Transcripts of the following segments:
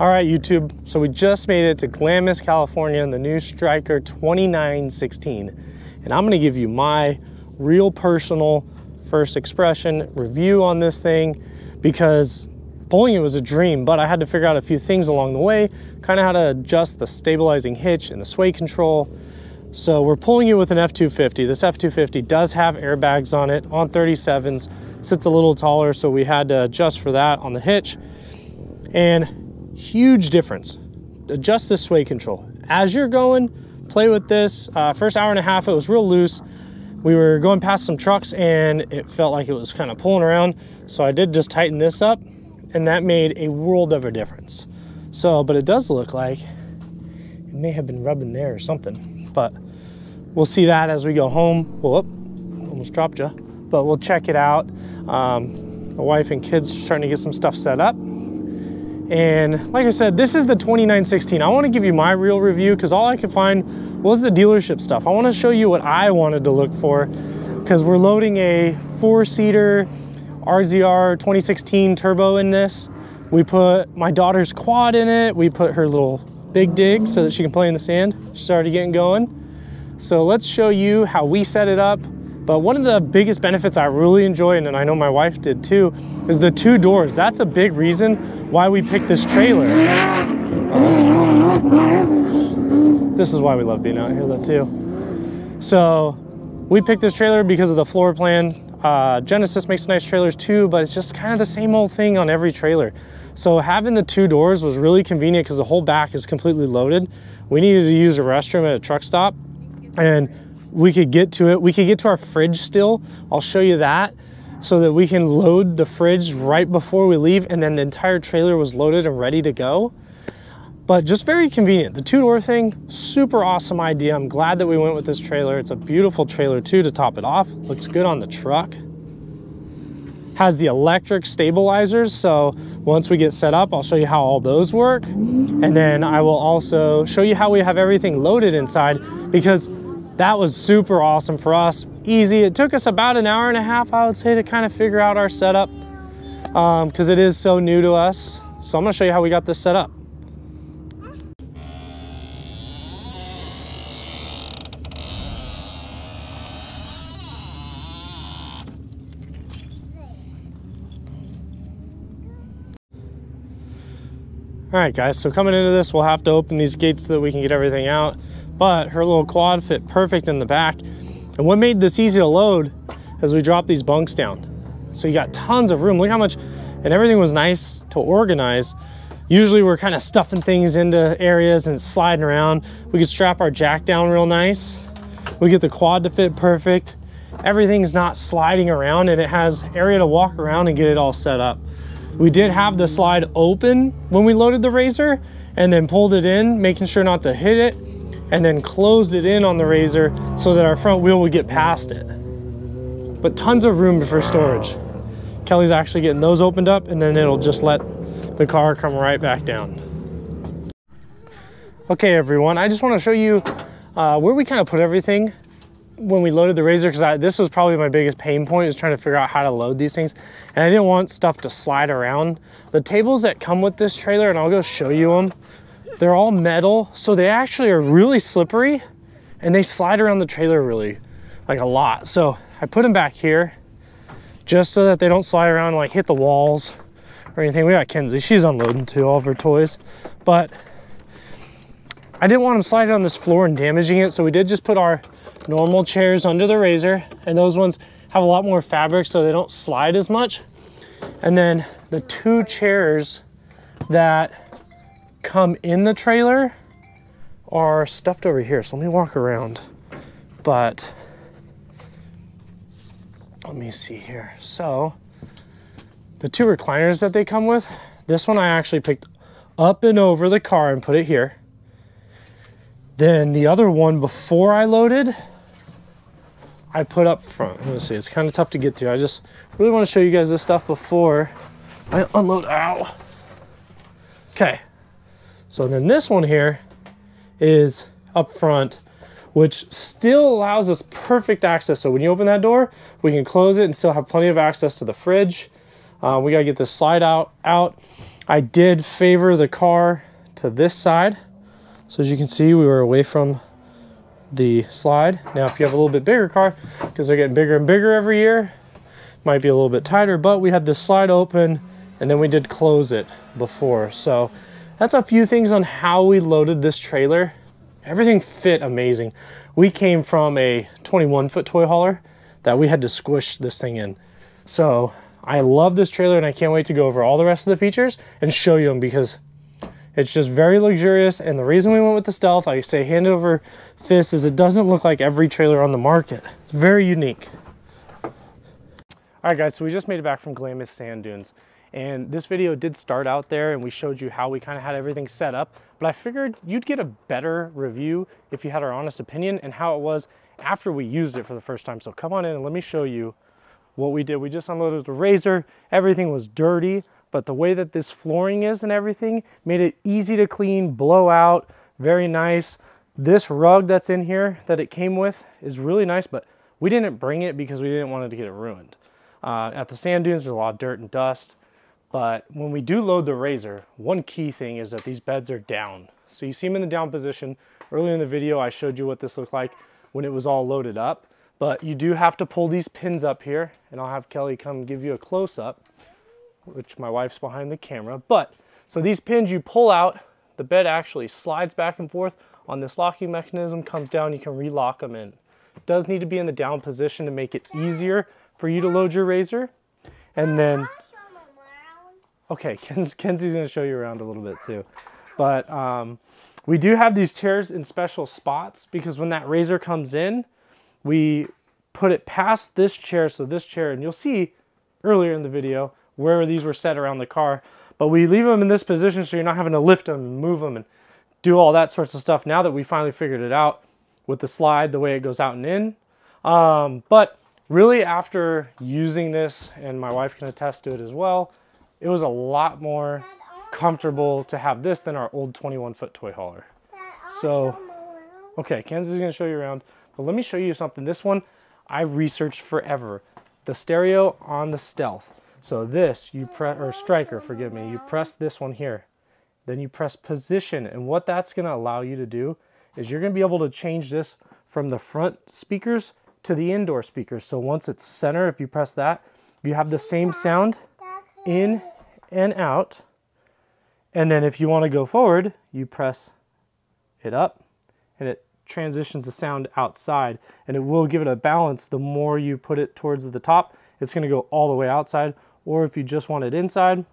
All right, YouTube, so we just made it to Glamis, California in the new Stryker 2916. And I'm gonna give you my real personal first impression review on this thing because pulling it was a dream, but I had to figure out a few things along the way, kind of how to adjust the stabilizing hitch and the sway control. So we're pulling it with an F-250. This F-250 does have airbags on it, on 37s, sits a little taller, so we had to adjust for that on the hitch. And huge difference. Adjust the sway control as you're going. Play with this first hour and a half. It was real loose. We were going past some trucks and it felt like it was kind of pulling around, so I did just tighten this up and that made a world of a difference. So but it does look like it may have been rubbing there or something, but we'll see that as we go home. Whoop, almost dropped you. But we'll check it out. The wife and kids are starting to get some stuff set up. And like I said, this is the 2916. I want to give you my real review because all I could find was the dealership stuff. I want to show you what I wanted to look for because we're loading a 4-seater RZR 2016 turbo in this. We put my daughter's quad in it. We put her little big dig so that she can play in the sand. She's already getting going. So let's show you how we set it up. But one of the biggest benefits I really enjoyed, and I know my wife did too, is the two doors. That's a big reason why we picked this trailer. Oh, this is why we love being out here though too. So we picked this trailer because of the floor plan. Genesis makes nice trailers too, but it's just kind of the same old thing on every trailer. So having the two doors was really convenient because the whole back is completely loaded. We needed to use a restroom at a truck stop and we could get to it. We could get to our fridge still. I'll show you that so that we can load the fridge right before we leave. And then the entire trailer was loaded and ready to go. But just very convenient. The two-door thing, super awesome idea. I'm glad that we went with this trailer. It's a beautiful trailer too to top it off. Looks good on the truck. Has the electric stabilizers. So once we get set up, I'll show you how all those work. And then I will also show you how we have everything loaded inside because that was super awesome for us. Easy. It took us about an hour and a half, I would say, to kind of figure out our setup because it is so new to us. So I'm going to show you how we got this set up. All right, guys, so coming into this, we'll have to open these gates so that we can get everything out. But her little quad fit perfect in the back. And what made this easy to load is we dropped these bunks down. So you got tons of room. Look how much, and everything was nice to organize. Usually we're kind of stuffing things into areas and sliding around. We could strap our jack down real nice. We get the quad to fit perfect. Everything's not sliding around and it has area to walk around and get it all set up. We did have the slide open when we loaded the RZR and then pulled it in, making sure not to hit it, and then closed it in on the RZR so that our front wheel would get past it. But tons of room for storage. Kelly's actually getting those opened up and then it'll just let the car come right back down. Okay, everyone, I just want to show you where we kind of put everything when we loaded the RZR, because this was probably my biggest pain point, was trying to figure out how to load these things. And I didn't want stuff to slide around. The tables that come with this trailer, and I'll go show you them, they're all metal, so they actually are really slippery and they slide around the trailer really, like, a lot. So I put them back here just so that they don't slide around and, like, hit the walls or anything. We got Kenzie, she's unloading too, all of her toys. But I didn't want them sliding on this floor and damaging it, so we did just put our normal chairs under the RZR, and those ones have a lot more fabric so they don't slide as much. And then the two chairs that come in the trailer are stuffed over here, so let me walk around. But let me see here. So the two recliners that they come with, this one I actually picked up and over the car and put it here. Then the other one, before I loaded, I put up front. Let's see, it's kind of tough to get to. I just really want to show you guys this stuff before I unload. Ow. Okay. So then this one here is up front, which still allows us perfect access. So when you open that door, we can close it and still have plenty of access to the fridge. We gotta get this slide out. I did favor the car to this side. So as you can see, we were away from the slide. Now, if you have a little bit bigger car, because they're getting bigger and bigger every year, might be a little bit tighter, but we had this slide open and then we did close it before. So that's a few things on how we loaded this trailer. Everything fit amazing. We came from a 21-foot toy hauler that we had to squish this thing in. So I love this trailer and I can't wait to go over all the rest of the features and show you them, because it's just very luxurious. And the reason we went with the Stealth, I say hand over fist, is it doesn't look like every trailer on the market. It's very unique. All right guys, so we just made it back from Glamis Sand Dunes. And this video did start out there and we showed you how we kind of had everything set up, but I figured you'd get a better review if you had our honest opinion and how it was after we used it for the first time. So come on in and let me show you what we did. We just unloaded the RZR. Everything was dirty, but the way that this flooring is and everything made it easy to clean, blow out, very nice. This rug that's in here that it came with is really nice, but we didn't bring it because we didn't want it to get it ruined. At the sand dunes, there's a lot of dirt and dust. But when we do load the RZR, one key thing is that these beds are down. So you see them in the down position. Earlier in the video, I showed you what this looked like when it was all loaded up. But you do have to pull these pins up here, and I'll have Kelly come give you a close-up, which my wife's behind the camera. But, so these pins you pull out, the bed actually slides back and forth on this locking mechanism, comes down, you can re-lock them in. It does need to be in the down position to make it easier for you to load your RZR. And then... okay, Kenzie's gonna show you around a little bit too. But we do have these chairs in special spots, because when that RZR comes in, we put it past this chair, so this chair, and you'll see earlier in the video where these were set around the car, but we leave them in this position so you're not having to lift them and move them and do all that sorts of stuff now that we finally figured it out with the slide, the way it goes out and in. But really after using this, and my wife can attest to it as well, it was a lot more comfortable to have this than our old 21-foot toy hauler. So, okay, Kenzie's gonna show you around, but let me show you something. This one, I researched forever. The stereo on the Stealth. So this, you press, or Stryker, forgive me, you press this one here, then you press position, and what that's gonna allow you to do is you're gonna be able to change this from the front speakers to the indoor speakers. So once it's center, if you press that, you have the same sound in and out. And then if you want to go forward, you press it up and it transitions the sound outside, and it will give it a balance. The more you put it towards the top, it's going to go all the way outside, or if you just want it inside,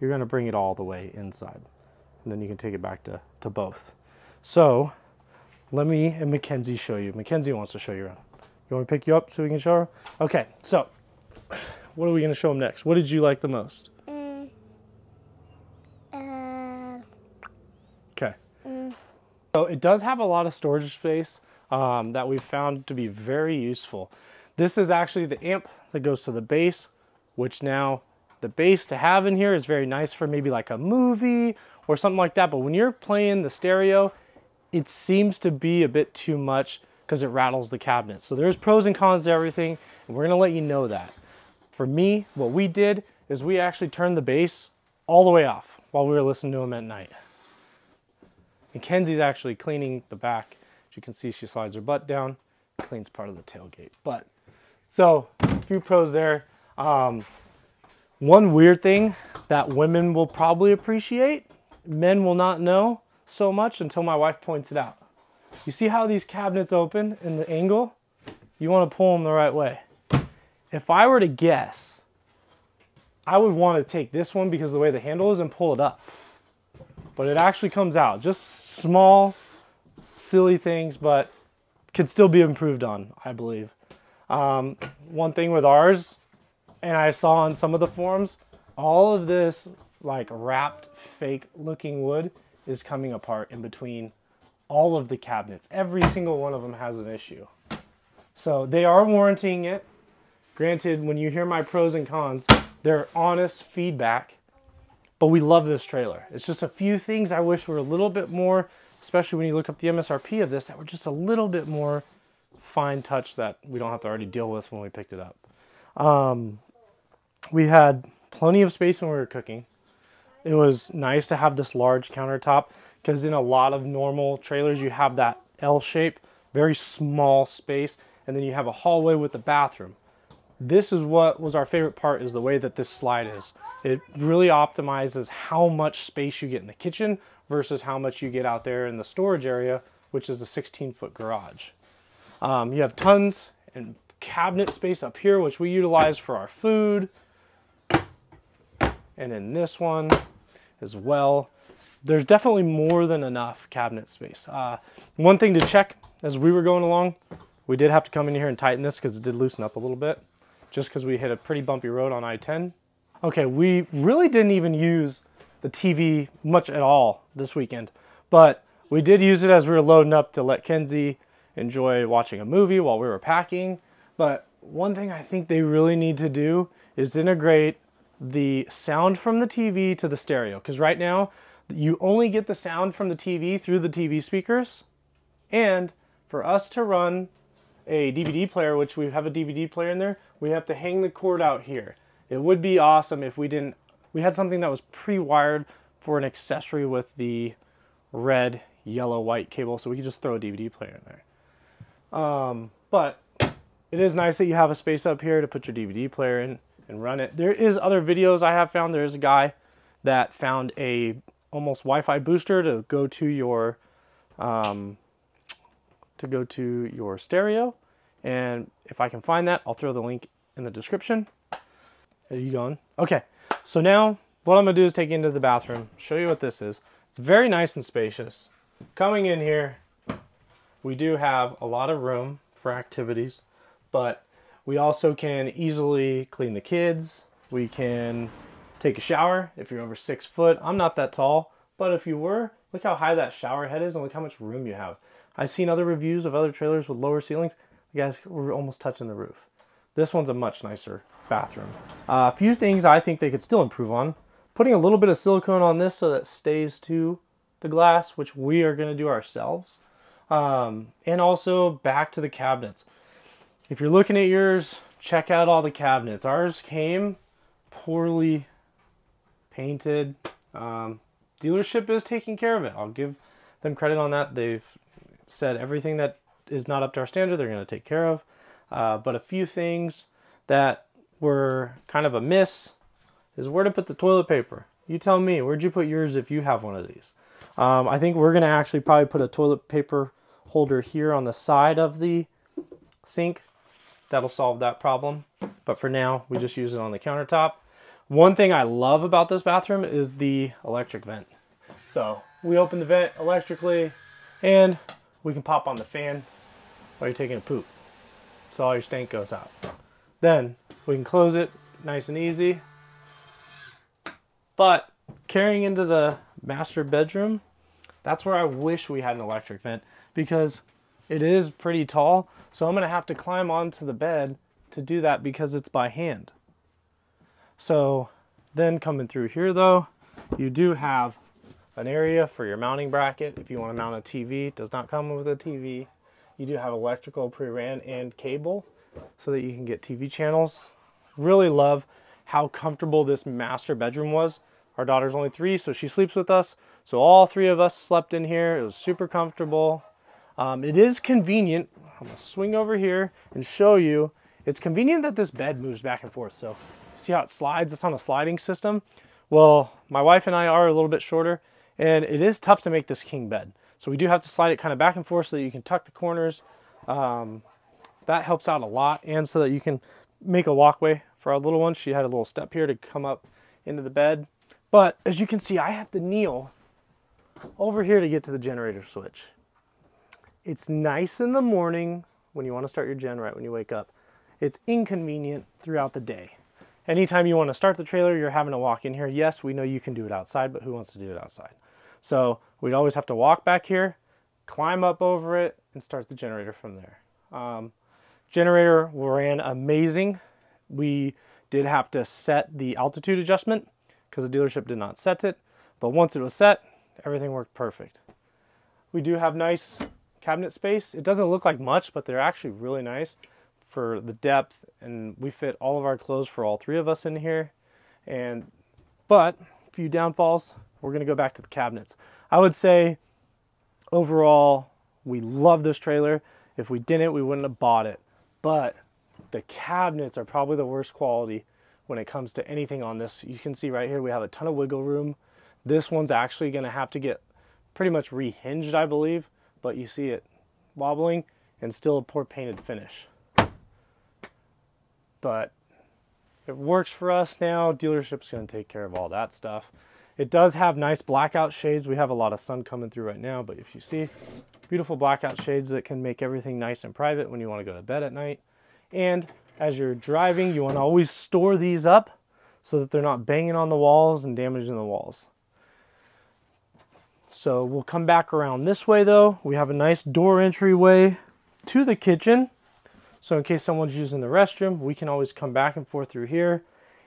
you're going to bring it all the way inside, and then you can take it back to both. So let me and Mackenzie show you. Mackenzie wants to show you around. You want me to pick you up so we can show her? Okay, so what are we going to show them next? What did you like the most? Okay. So it does have a lot of storage space that we've found to be very useful. This is actually the amp that goes to the bass, which now the bass to have in here is very nice for maybe like a movie or something like that. But when you're playing the stereo, it seems to be a bit too much because it rattles the cabinet. So there's pros and cons to everything, and we're going to let you know that. For me, what we did is we actually turned the bass all the way off while we were listening to them at night. And Kenzie's actually cleaning the back. As you can see, she slides her butt down, cleans part of the tailgate. But, so, a few pros there. One weird thing that women will probably appreciate, men will not know so much until my wife points it out. You see how these cabinets open in the angle? You want to pull them the right way. If I were to guess, I would want to take this one because of the way the handle is and pull it up. But it actually comes out. Just small, silly things, but could still be improved on, I believe. One thing with ours, and I saw on some of the forums, all of this like wrapped fake looking wood is coming apart in between all of the cabinets. Every single one of them has an issue. So they are warranting it. Granted, when you hear my pros and cons, they're honest feedback, but we love this trailer. It's just a few things I wish were a little bit more, especially when you look up the MSRP of this, that were just a little bit more fine touch that we don't have to already deal with when we picked it up. We had plenty of space when we were cooking. it was nice to have this large countertop, because in a lot of normal trailers you have that L shape, very small space, and then you have a hallway with the bathroom. This is what was our favorite part, is the way that this slide is. It really optimizes how much space you get in the kitchen versus how much you get out there in the storage area, which is a 16-foot garage. You have tons and cabinet space up here, which we utilize for our food, and in this one as well. There's definitely more than enough cabinet space. One thing to check as we were going along, we did have to come in here and tighten this because it did loosen up a little bit, just because we hit a pretty bumpy road on I-10. Okay, we really didn't even use the TV much at all this weekend, but we did use it as we were loading up to let Kenzie enjoy watching a movie while we were packing. But one thing I think they really need to do is integrate the sound from the TV to the stereo, because right now you only get the sound from the TV through the TV speakers. And for us to run a DVD player, which we have a DVD player in there, we have to hang the cord out here. It would be awesome if we had something that was pre-wired for an accessory with the red, yellow, white cable, so we could just throw a DVD player in there. But it is nice that you have a space up here to put your DVD player in and run it. There is other videos I have found. There is a guy that found a almost Wi-Fi booster to go to your stereo, and if I can find that, I'll throw the link in the description. Are you going? Okay, so now what I'm gonna do is take you into the bathroom, show you what this is. It's very nice and spacious. Coming in here, we do have a lot of room for activities, but we also can easily clean the kids. We can take a shower if you're over 6 foot. I'm not that tall, but if you were, look how high that shower head is and look how much room you have. I've seen other reviews of other trailers with lower ceilings. You guys were almost touching the roof. This one's a much nicer bathroom. A few things I think they could still improve on. Putting a little bit of silicone on this so that it stays to the glass, which we are gonna do ourselves. And also back to the cabinets. If you're looking at yours, check out all the cabinets. Ours came poorly painted. Dealership is taking care of it. I'll give them credit on that. They've said everything that is not up to our standard, they're going to take care of. But a few things that were kind of a miss is where to put the toilet paper. You tell me, where'd you put yours if you have one of these? I think we're going to actually probably put a toilet paper holder here on the side of the sink. That'll solve that problem. But for now, we just use it on the countertop. One thing I love about this bathroom is the electric vent. So we open the vent electrically and we can pop on the fan while you're taking a poop. So all your stank goes out. Then we can close it nice and easy. But carrying into the master bedroom, that's where I wish we had an electric vent, because it is pretty tall. So I'm gonna have to climb onto the bed to do that because it's by hand. So then coming through here though, you do have an area for your mounting bracket. If you want to mount a TV, it does not come with a TV. You do have electrical pre-ran and cable so that you can get TV channels. Really love how comfortable this master bedroom was. Our daughter's only 3, so she sleeps with us. So all 3 of us slept in here. It was super comfortable. It is convenient. I'm gonna swing over here and show you. It's convenient that this bed moves back and forth. So see how it slides? It's on a sliding system. Well, my wife and I are a little bit shorter, and it is tough to make this king bed. So we do have to slide it kind of back and forth so that you can tuck the corners. That helps out a lot, and so that you can make a walkway for our little one. She had a little step here to come up into the bed. But as you can see, I have to kneel over here to get to the generator switch. It's nice in the morning when you want to start your gen right when you wake up. It's inconvenient throughout the day. Anytime you want to start the trailer, you're having to walk in here. Yes, we know you can do it outside, but who wants to do it outside? So we'd always have to walk back here, climb up over it, and start the generator from there. Generator ran amazing. We did have to set the altitude adjustment because the dealership did not set it, but once it was set, everything worked perfect. We do have nice cabinet space. It doesn't look like much, but they're actually really nice for the depth, and we fit all of our clothes for all 3 of us in here. But few downfalls. We're going to go back to the cabinets. I would say overall, we love this trailer. If we didn't, we wouldn't have bought it. But the cabinets are probably the worst quality when it comes to anything on this. You can see right here, we have a ton of wiggle room. This one's actually going to have to get pretty much rehinged, I believe, but you see it wobbling and still a poor painted finish. But it works for us now. Dealership's going to take care of all that stuff. It does have nice blackout shades. We have a lot of sun coming through right now, but if you see, beautiful blackout shades that can make everything nice and private when you want to go to bed at night. And as you're driving, you want to always store these up so that they're not banging on the walls and damaging the walls. So we'll come back around this way though. We have a nice door entryway to the kitchen. So in case someone's using the restroom, we can always come back and forth through here.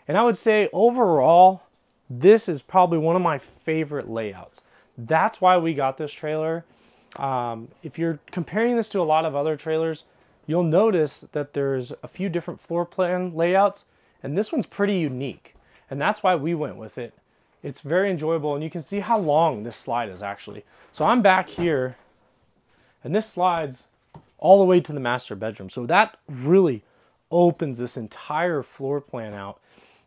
And I would say overall, this is probably one of my favorite layouts. That's why we got this trailer. If you're comparing this to a lot of other trailers, you'll notice that there's a few different floor plan layouts, and this one's pretty unique. And that's why we went with it. It's very enjoyable, and you can see how long this slide is actually. So I'm back here, and this slides all the way to the master bedroom. So that really opens this entire floor plan out.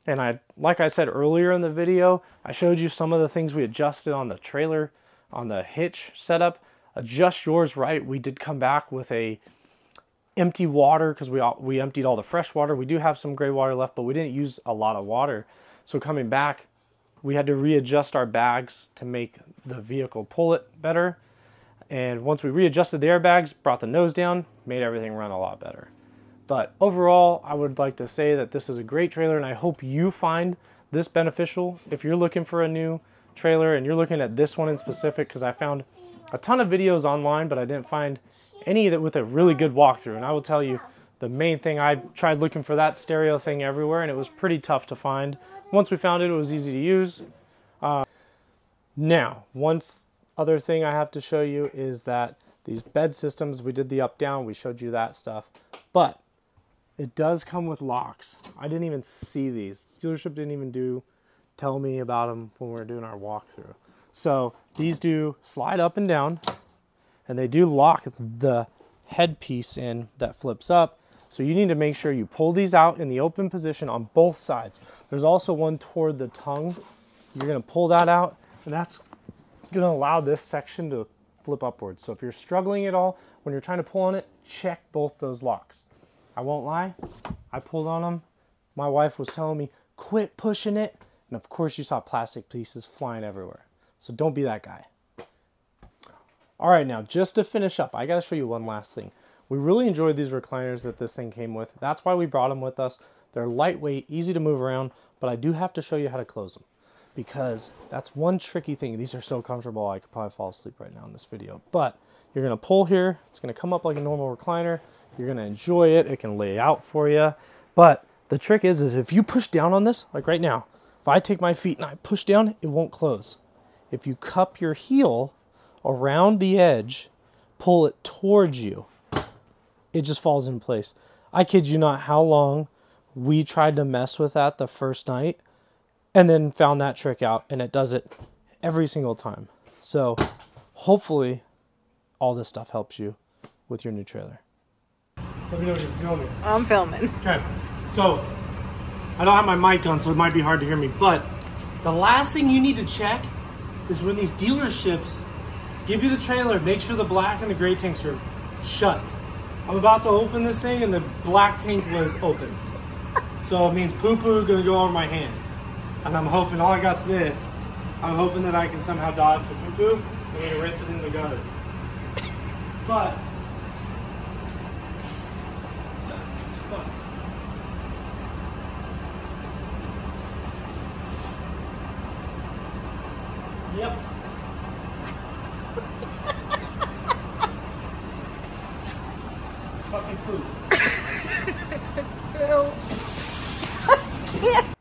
And like I said earlier in the video, I showed you some of the things we adjusted on the trailer, on the hitch setup. Adjust yours right. We did come back with a empty water because we emptied all the fresh water. We do have some gray water left, but we didn't use a lot of water. So coming back, we had to readjust our bags to make the vehicle pull it better. And once we readjusted the airbags, brought the nose down, made everything run a lot better. But overall, I would like to say that this is a great trailer, and I hope you find this beneficial. If you're looking for a new trailer and you're looking at this one in specific, because I found a ton of videos online, but I didn't find any that with a really good walkthrough. And I will tell you, the main thing, I tried looking for that stereo thing everywhere, and it was pretty tough to find. Once we found it, it was easy to use. Now, one other thing I have to show you is that these bed systems, we did the up-down, we showed you that stuff, but it does come with locks. I didn't even see these. Dealership didn't even tell me about them when we were doing our walkthrough. So these do slide up and down, and they do lock the headpiece in that flips up. So you need to make sure you pull these out in the open position on both sides. There's also one toward the tongue. You're gonna pull that out, and that's gonna allow this section to flip upwards. So if you're struggling at all, when you're trying to pull on it, check both those locks. I won't lie, I pulled on them. My wife was telling me, quit pushing it. And of course you saw plastic pieces flying everywhere. So don't be that guy. All right, now just to finish up, I gotta show you one last thing. We really enjoyed these recliners that this thing came with. That's why we brought them with us. They're lightweight, easy to move around, but I do have to show you how to close them, because that's one tricky thing. These are so comfortable, I could probably fall asleep right now in this video. But you're gonna pull here, it's gonna come up like a normal recliner, you're gonna enjoy it, it can lay out for you. But the trick is if you push down on this, like right now, if I take my feet and I push down, it won't close. If you cup your heel around the edge, pull it towards you, it just falls in place. I kid you not how long we tried to mess with that the first night, and then found that trick out, and it does it every single time. So hopefully all this stuff helps you with your new trailer. Let me know if you're filming. I'm filming. Okay, so I don't have my mic on, so it might be hard to hear me, but the last thing you need to check is when these dealerships give you the trailer, make sure the black and the gray tanks are shut. I'm about to open this thing and the black tank was open. So it means poo-poo gonna go over my hands. And I'm hoping, all I got's this, I'm hoping that I can somehow dodge the poo-poo and then rinse it in the gutter. But, yep. Fucking poo.